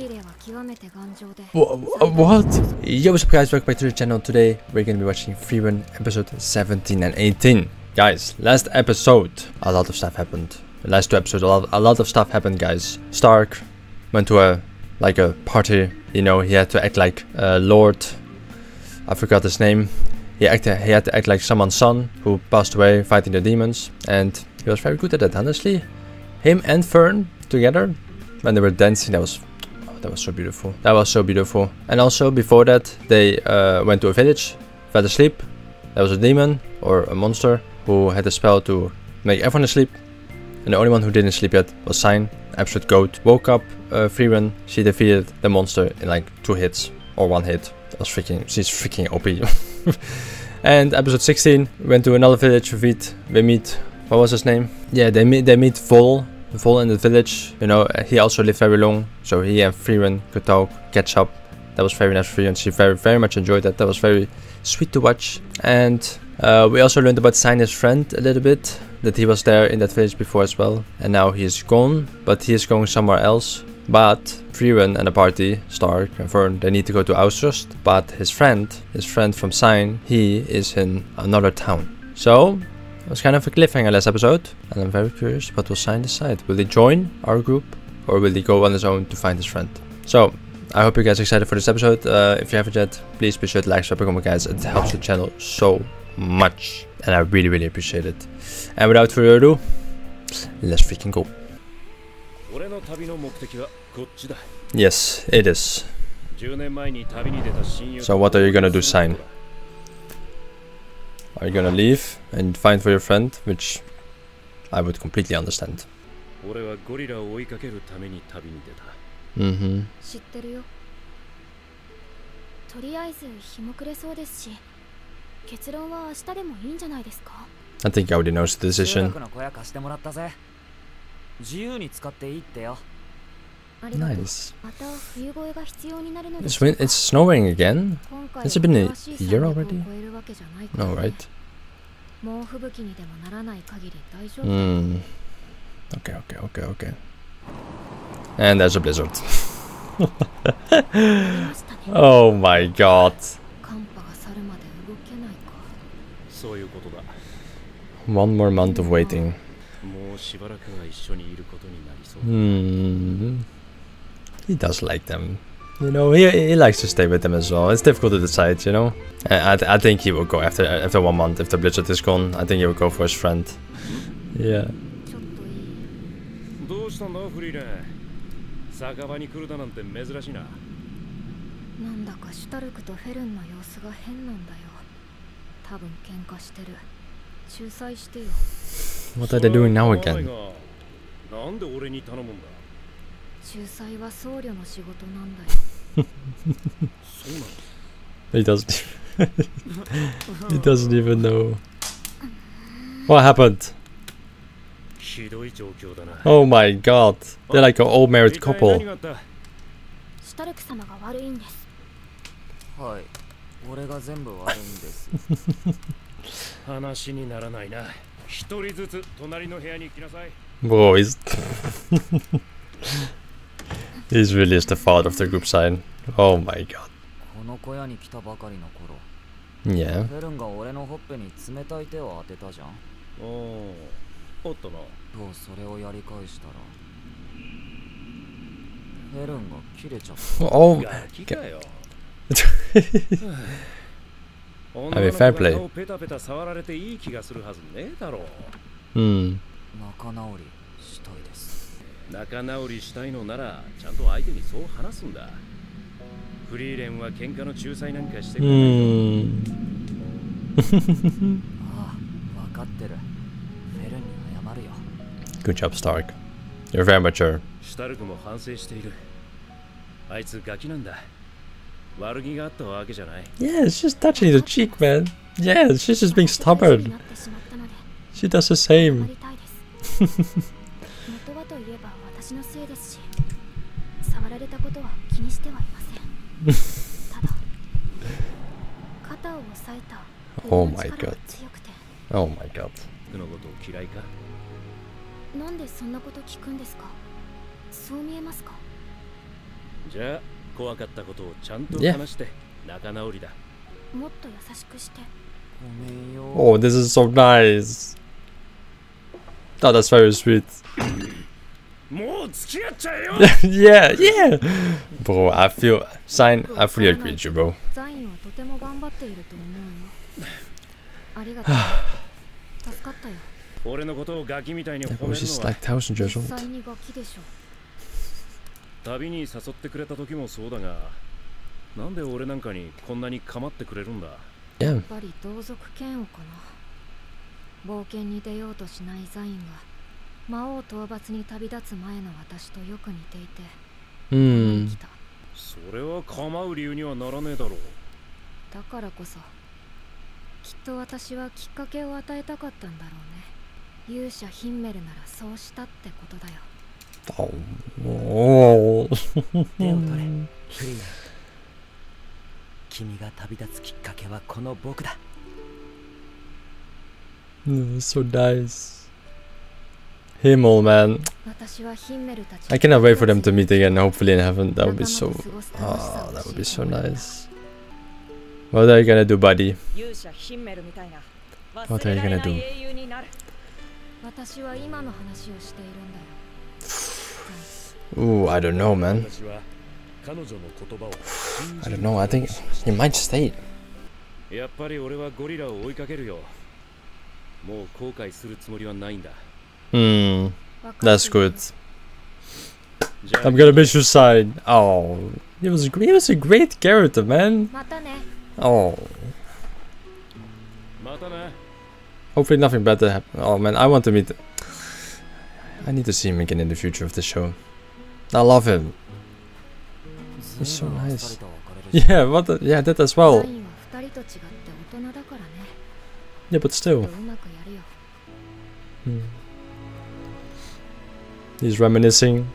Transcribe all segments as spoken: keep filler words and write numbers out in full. What? Yo, what's up guys, welcome back to the channel. Today we're gonna be watching Frieren episode seventeen and eighteen. Guys, last episode a lot of stuff happened. The last two episodes a lot, a lot of stuff happened guys. Stark went to a like a party, you know, he had to act like uh, Lord, I forgot his name. He, acted, he had to act like someone's son who passed away fighting the demons, and he was very good at that, honestly. Him and Fern together when they were dancing, that was oh, that was so beautiful. That was so beautiful. And also before that they uh, went to a village, fell asleep. There was a demon or a monster who had a spell to make everyone asleep, and the only one who didn't sleep yet was Sign, absolute goat. Woke up uh, Frieren, she defeated the monster in like two hits or one hit. That was freaking, she's freaking O P. And episode sixteen went to another village. We meet, we meet what was his name? Yeah, they meet they meet Vol. Vol in the village. You know, he also lived very long, so he and Frieren could talk, catch up. That was very nice for you, and she very very much enjoyed that. That was very sweet to watch. And uh, we also learned about Sign, his friend, a little bit, that he was there in that village before as well, and now he is gone, but he is going somewhere else. But Frieren and the party, Stark and Fern, they need to go to Austrust, but his friend, his friend from Sign, he is in another town. So it was kind of a cliffhanger last episode, and I'm very curious what will Sign decide. Will he join our group, or will he go on his own to find his friend? So I hope you guys are excited for this episode. Uh, if you haven't yet, please be sure to like, subscribe, comment, guys. It helps the channel so much, and I really really appreciate it. And without further ado, let's freaking go. Yes, it is. So what are you gonna do, Sign? Are you gonna leave and find for your friend, which I would completely understand. Mm-hmm. I think I already know the decision. Nice. It's, it's snowing again? Has it been a year already? No, right? Mm. Okay, okay, okay, okay. And there's a blizzard. Oh my god. One more month of waiting. Hmm. He does like them, you know. He, he likes to stay with them as well. It's difficult to decide, you know. I, I, th I think he will go after after one month. If the blizzard is gone, I think he will go for his friend. Yeah. What are they doing now again? He doesn't. He doesn't even know what happened. Oh my god! They're like an old married couple. Bro, he's he's really is the father of the group, Sign. Oh my god. Yeah. Oh. I mean, fair play. Hmm. Hmm. Good job, Stark. You're very mature. Yeah, it's just touching the cheek, man. Yeah, she's just being stubborn. She does the same. Oh my god. Oh my god. じゃあ怖かったことをちゃんと話して仲直りだ。もっと優しくして。ごめんよ。Oh, this is so nice. Oh, that's very sweet. もう付き合っちゃえよ。Yeah, yeah. Bro, I feel sign. I fully agree with you, bro. ザインはとても頑張っていると思うよ。ありがとう。助かったよ。俺のことをガキみたいに褒めるのは。Just like thousand years old. ザインにガキでしょ。旅に誘ってくれた時もそうだが、なんで俺なんかにこんなに構ってくれるんだ。やっぱり同族嫌悪かな。冒険に出ようとしないザインが魔王討伐に旅立つ前の私とよく似ていて、うーん、それは構う理由にはならねえだろう。だからこそきっと私はきっかけを与えたかったんだろうね。勇者ヒンメルならそうしたってことだよ。お君が旅立つきっかけはこの僕だ。So nice. Himmel, man. I cannot wait for them to meet again. Hopefully in heaven. That would be so. Ah, that would be so nice. What are you gonna do, buddy? What are you gonna do? 私は今の話をしているんだよ。Ooh, I don't know, man. I don't know. I think he might stay. Hmm. That's good. I'm gonna miss you, Sign. Oh, he was he was a great character, man. Oh. Hopefully, nothing bad to happen. Oh man, I want to meet. I need to see him again in the future of the show. I love him. He's so nice. Yeah, what? The, yeah, that as well. Yeah, but still. Hmm. He's reminiscing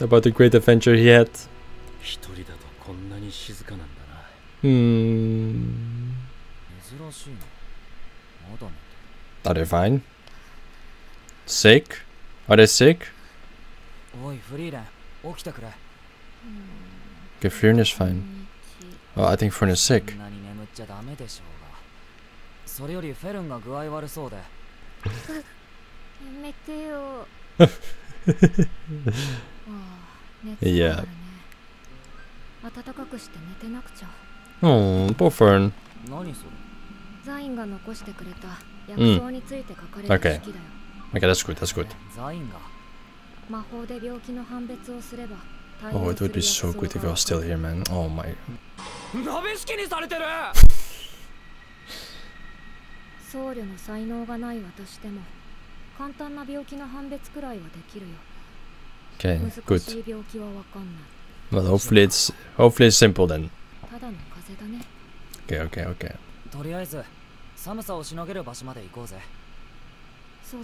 about the great adventure he had. Hmm. Are they fine? Sick? Are they sick? Okay, Frieren is fine. Oh, I think Frieren is sick. Yeah. Oh, poor Fern. Mm. Okay. Okay, that's good, that's good. Oh, it would be so good if you were still here, man. Oh my... Okay, good. Well, hopefully it's... hopefully it's simple then. Okay, okay, okay. そう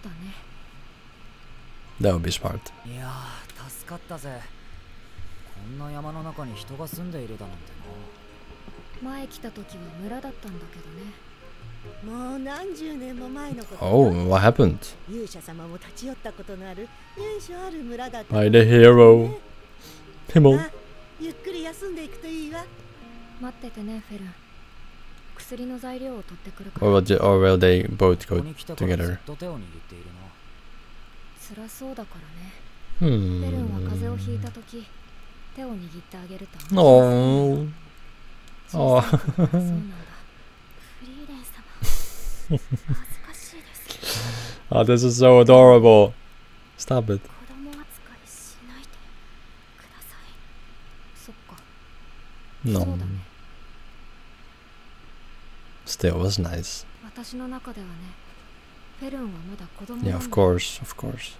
だね。That would be smart. いや、助かったぜ。こんな山の中に人が住んでいるだなんてな。前来た時は村だったんだけどね。もう何十年も前のことだ。Oh, what happened? 勇者様も立ち寄ったことのある由緒ある村だった。By the hero. Himmel. ゆっくり休んでいくといいわ。待っててね、フェルン。薬の材料を取ってくるから。Or will they both go together? 辛そうだからね。Hmm. ベルンは風邪をひいたとき、手を握ってあげると。Oh. Oh. そうなんだ。フリーレン様。恥ずかしいです。Ah, this is so adorable. Stop it. 子供扱いしないでください。そっか。No. そうだね。Still was nice. Yeah, of course, of course.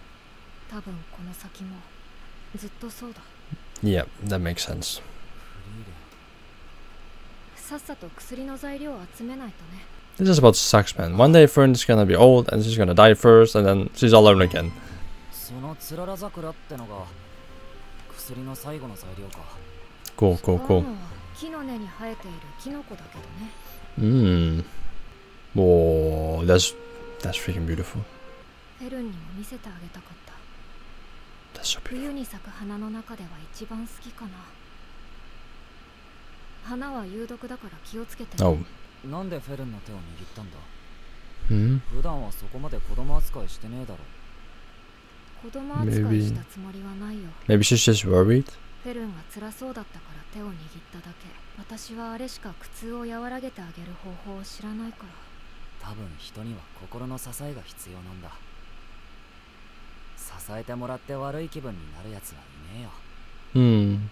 Yeah, that makes sense. This is about sucks, man. One day Fern is gonna be old and she's gonna die first and then she's all alone again. Cool, cool, cool. Mmm. Whoa, that's that's freaking beautiful. That's so beautiful. 花は有毒だから気をつけて。なんでフェルンの手を握ったんだ。うん。普段はそこまで子供扱いしてねえだろ。子供扱いしたつもりはないよ。Maybe she's just worried。フェルンが辛そうだったから手を握っただけ。私はあれしか苦痛を和らげてあげる方法を知らないから。多分人には心の支えが必要なんだ。支えてもらって悪い気分になるやつはいねえよ。うん。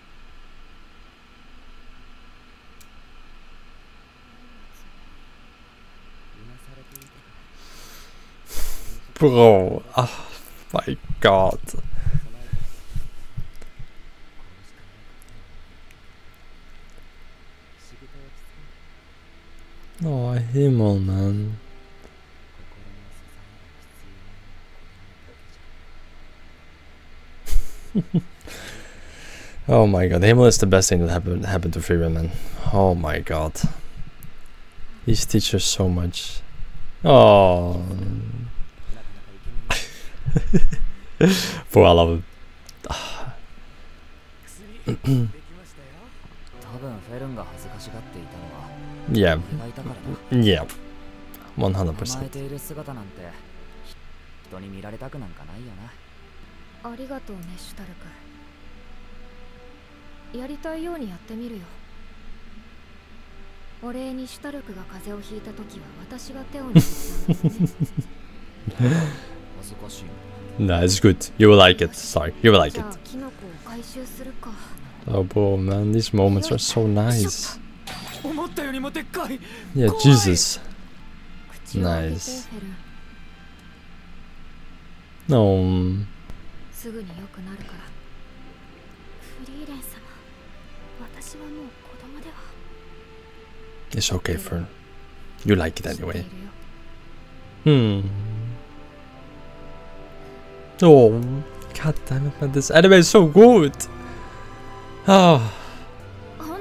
Bro, oh my god. Oh, Himmel, man. Oh my god, Himmel is the best thing that happened happened to Frieren, man. Oh my god. These teach us so much. Oh. For I love him. Yeah. Yeah. one hundred percent. ありがとうね、シュタルク。やりたいようにやってみるよ。お礼にシュタルクが風邪をひいたときは私が手を握ったんですね。Nah, it's good. You will like it. Sorry, you will like it. Oh, bro, man, these moments are so nice. Yeah, Jesus. Nice. No. It's okay, Fern. You like it anyway. Hmm.Oh, god damn it, man, this anime is so good! Ah. Hmm.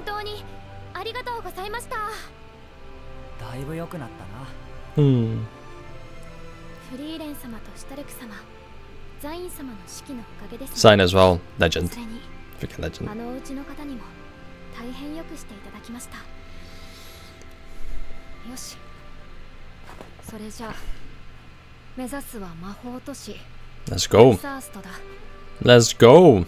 Sign as well. Legend. Freaking legend. Let's go. Let's go.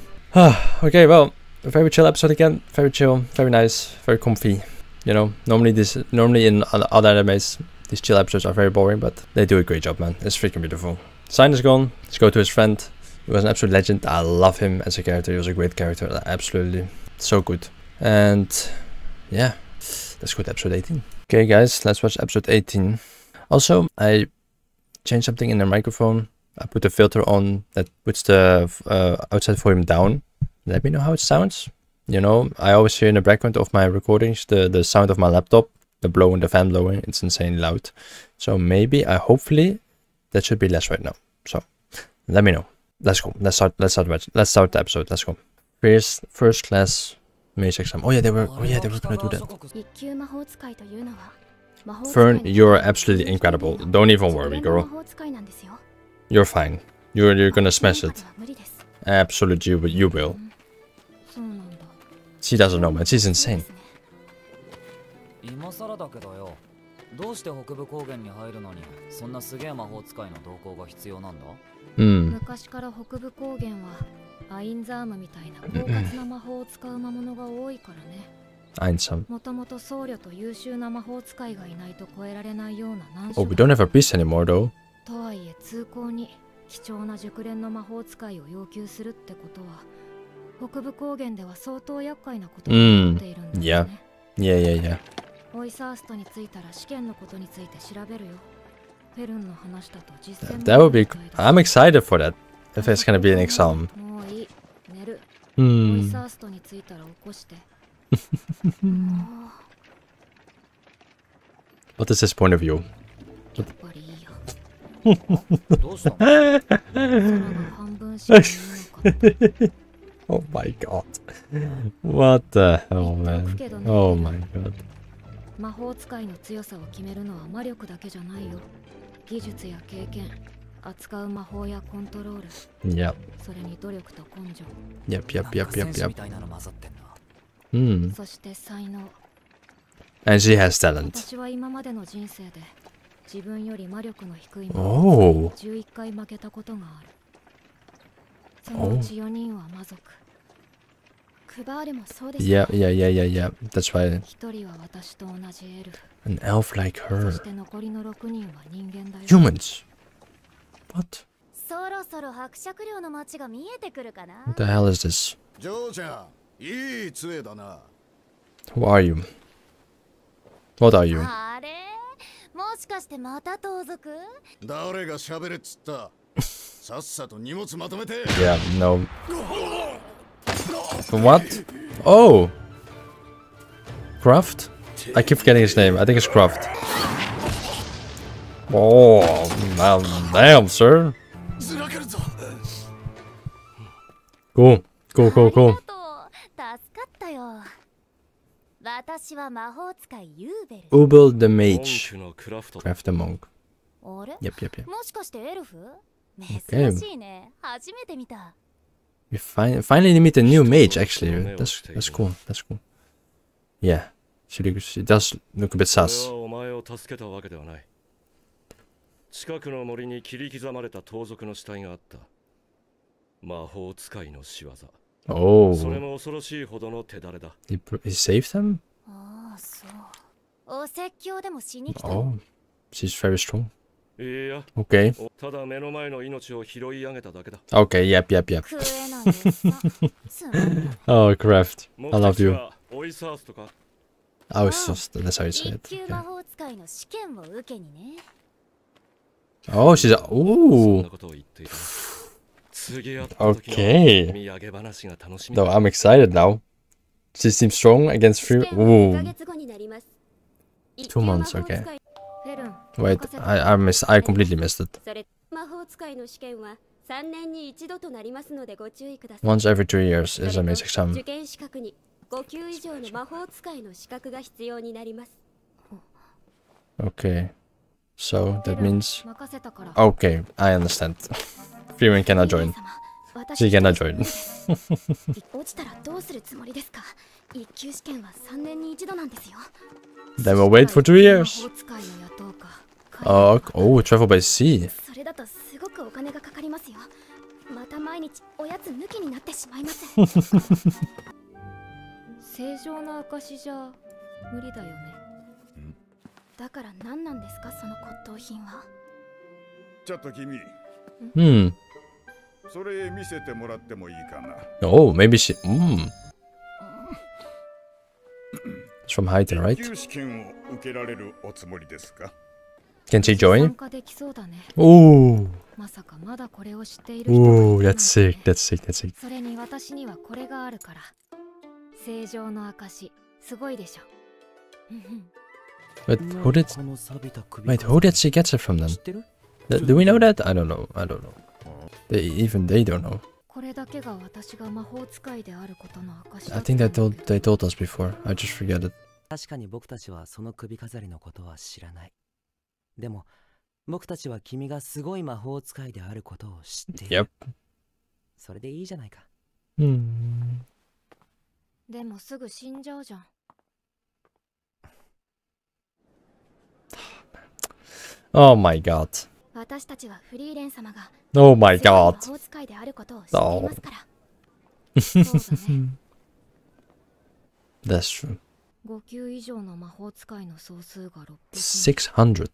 Okay, well, a very chill episode again. Very chill, very nice, very comfy. You know, normally this, normally in other animes, these chill episodes are very boring, but they do a great job, man. It's freaking beautiful. Sign is gone. Let's go to his friend. He was an absolute legend. I love him as a character. He was a great character. Absolutely. So good. And yeah, let's go to episode eighteen. Okay, guys, let's watch episode eighteen. Also, I changed something in the microphone. I put the filter on that puts the uh, outside volume down. Let me know how it sounds. You know, I always hear in the background of my recordings the, the sound of my laptop, the blowing, the fan blowing. It's insanely loud. So maybe, I hopefully, that should be less right now. So let me know. Let's go. Let's start. Let's start. Let's start the episode. Let's go. First, first class mage exam. Oh yeah, they were. Oh yeah, they were gonna do that. Fern, you're absolutely incredible. Don't even worry, girl.You're fine. You're, you're gonna smash it. Absolutely, you, you will. She doesn't know, man. She's insane. Mm. Oh, we don't have a piece anymore, though.とはいえ通行に貴重な熟練の魔法使いを要求するってことは北部高原では相当厄介なことになっているんだね。いやいやいや。オイサーストに着いたら試験のことについて調べるよ。フェルンの話だと実践。That would be. I'm excited for that. If it's gonna be an exam. もういい。寝る。オイサーストに着いたら起こして。What is his point of view?Oh my god. What the hell, man. Oh my god. 魔法使いの強さを決めるのは魔力だけじゃないよ。技術や経験、扱う魔法やコントロール。それに努力と根性。やっやっやっやっやっ。そして才能、And she has talent. Oh. Oh. Yeah, yeah, yeah, yeah, yeah. That's why. An elf like her. Humans. What? What the hell is this? Who are you? What are you? Yeah, no. What? Oh! Kraft? I keep forgetting his name. I think it's Kraft. Oh, man, damn, sir. Cool, cool, cool, cool. Ubel the mage. Kraft the monk. Yep, yep, yep. Okay. We fin finally meet a new mage, actually. That's, that's cool, that's cool. Yeah, she, she does look a bit sus. Oh. He, he saved them? Oh, she's very strong. Okay. Okay, yep, yep, yep. Oh, Kraft, I love you. Oh, that's how you say it. Okay. Oh, she's a... Ooh. Okay. No, I'm excited now. She seems strong against free... Ooh. Two months, okay. Wait, I, I missed, I completely missed it. Once every three years is a mage exam. Okay, so that means... Okay, I understand. Frieren cannot join. She cannot join. Then we'll wait for two years. Oh, oh, travel by sea. Hmm. Oh, maybe she. Mm. It's from Haiti, right? Can she join? Ooh. Ooh, that's sick, that's sick, that's sick. But who did. Wait, who did she get it from then? Do we know that? I don't know, I don't know. They, even they don't know. I think they told, they told us before. I just forget it. Yep. Hmm. Oh my god. Oh my god. Oh. That's true. six hundred.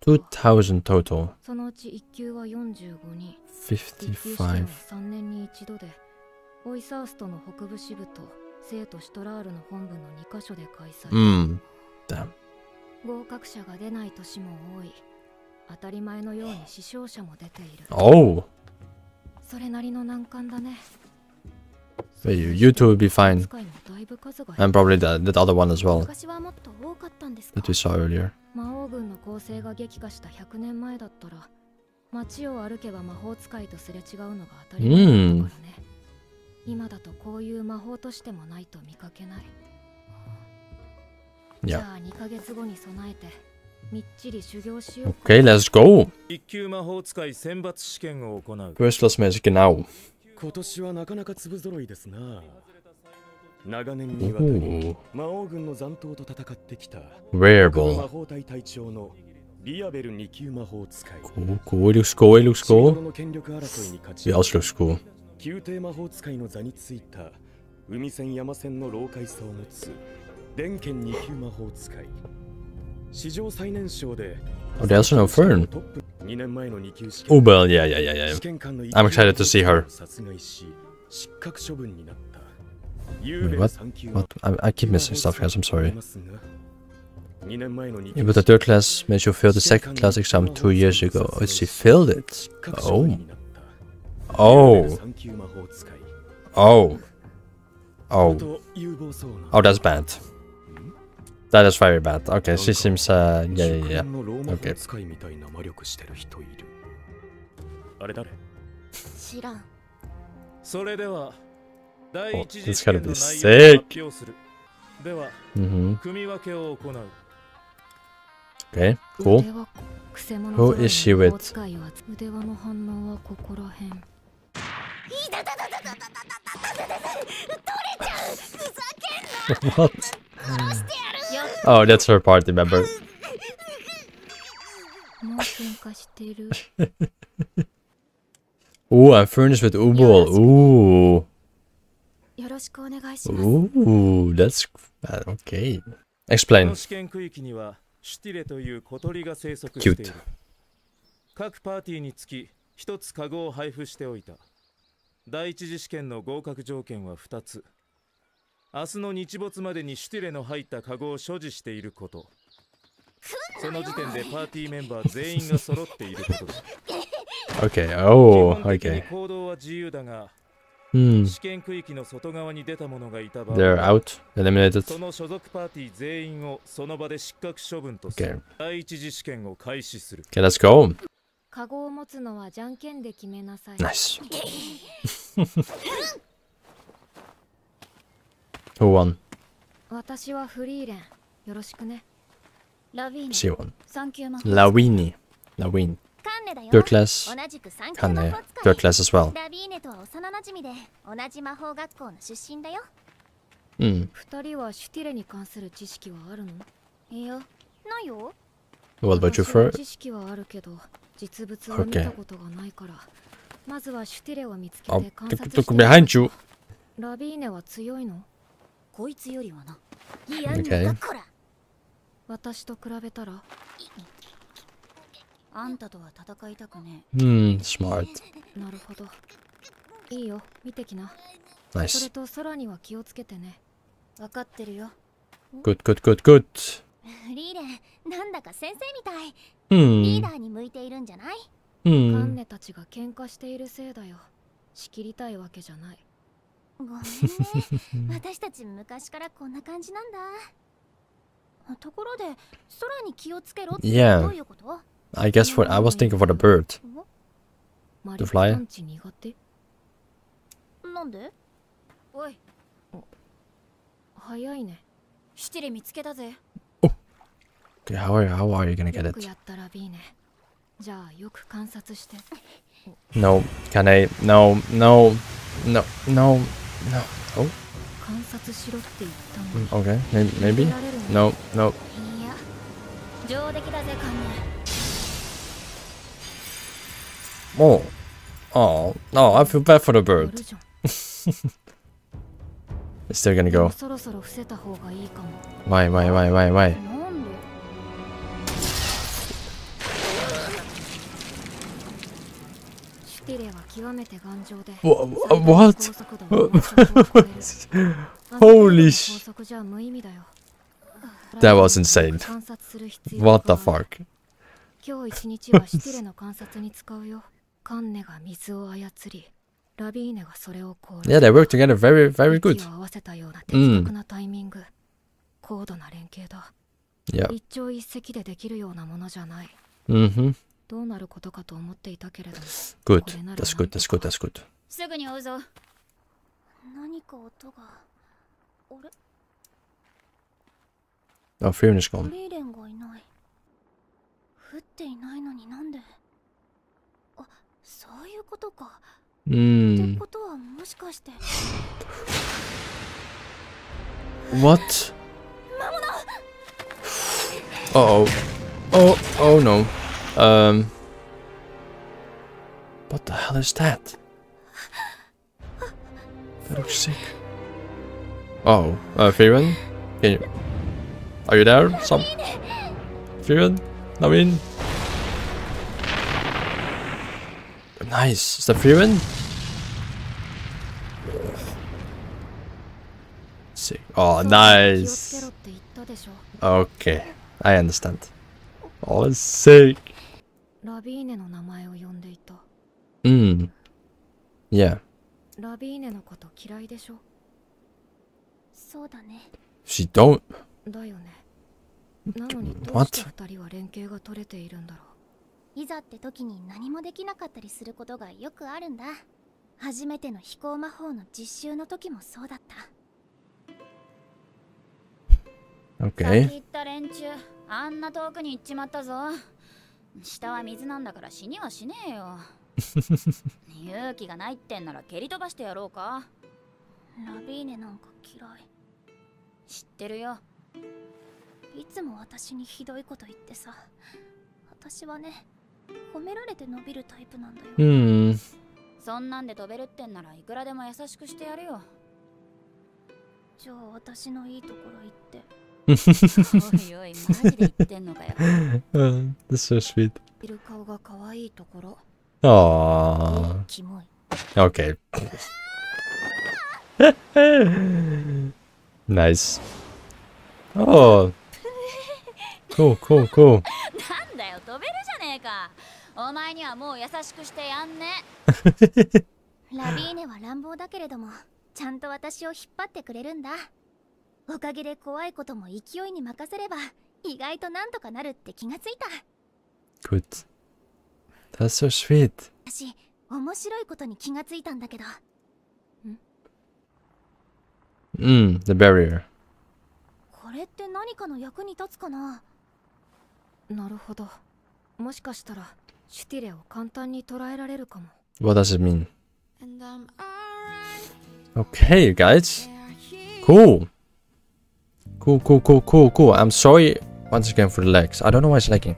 two thousand total. fifty-five. Mm. Damn. Oh! But you, you two will be fine. And probably that, that other one as well. That we saw earlier. Mm. Yeah. Okay, let's go. First class magic now. 長年にわたり魔王軍の残党と戦ってきた魔法隊隊長のビアベルに級魔法使い。コイルスコイルスコー。権力争いに勝ち、ヤスルスコー。宮廷魔法使いの座についた海戦山戦の老階層を持つ伝剣に級魔法使い。史上最年少で。Oh, they also know Fern. Ubel, yeah, yeah, yeah, yeah. I'm excited to see her. Wait, what? What? I, I keep missing stuff, guys. I'm sorry. Yeah, but the third class made you fail the second class exam two years ago. Oh, she failed it. Oh. Oh. Oh. Oh. Oh, that's bad. That is very bad. Okay, she seems, uh, yeah, yeah, yeah. Okay. Oh, this gotta be sick. Mm-hmm. Okay, cool. Who is she with? What? Oh, that's her party member. Ooh, I'm furnished with Ubel. Ooh. Ooh, that's okay. Explain. Cute. Okay, oh, okay. Hmm. They're out, eliminated. Okay. Okay, let's go. Nice. Who won? She won. Lawine. Lawine. Third class. Kanne. Third class as well. Mm. What about you, Fern? Okay. I'll look behind you. Okay. Hmm, smart. Nice. Good, good, good, good. Hmm. Hmm. Yeah. I guess for I was thinking for the bird. The fly. Oh. Okay, how are how are you gonna get it? No, can I? No, no, no, no, no. Oh. Okay, maybe, maybe. No, no. Oh, oh, no! I feel bad for the bird. It's still gonna go. Why, why, why, why, why? What? Holy sh! That was insane. What the fuck? Yeah, they work together very, very good. Mm. Yeah. Mm-hmm. Good. That's good. That's good. That's good. Oh, Frieren is gone. Mm. What? Uh oh. Oh, oh no. Um. What the hell is that? That looks sick. Oh, uh, Frieren? Can you... Are you there? Some... Frieren? Lawine? Nice. Is that Frieren? Sick. Oh, nice. Okay. I understand. Oh, it's sick. Mm. Yeah. She don't. What? Okay. Hmm. That's so sweet. Aww. Okay. Nice. Oh. Cool, cool, cool. Good. That's so sweet. Mm, the barrier. What does it mean? Okay, you guys. Cool. Cool, cool, cool, cool, cool. I'm sorry once again for the legs. I don't know why it's lagging.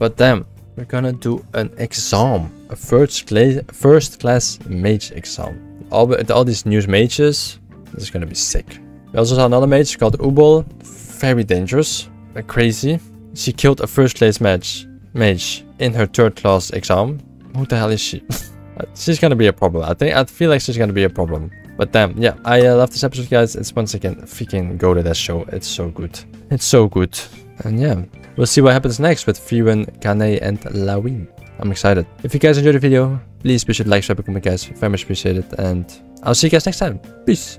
But damn, we're gonna do an exam. A first class, first class mage exam. All, all these new mages. This is gonna be sick. We also saw another mage called Ubel. Very dangerous. Crazy. She killed a first class mage, mage in her third class exam. Who the hell is she? She's gonna be a problem. I think. I feel like she's gonna be a problem. But damn, yeah, I uh, love this episode, guys. It's once again freaking go to that show. It's so good. It's so good. And yeah, we'll see what happens next with Frieren, Kane, and Lawine. I'm excited. If you guys enjoyed the video, please be sure to like, subscribe, comment, guys. Very much appreciate it. And I'll see you guys next time. Peace.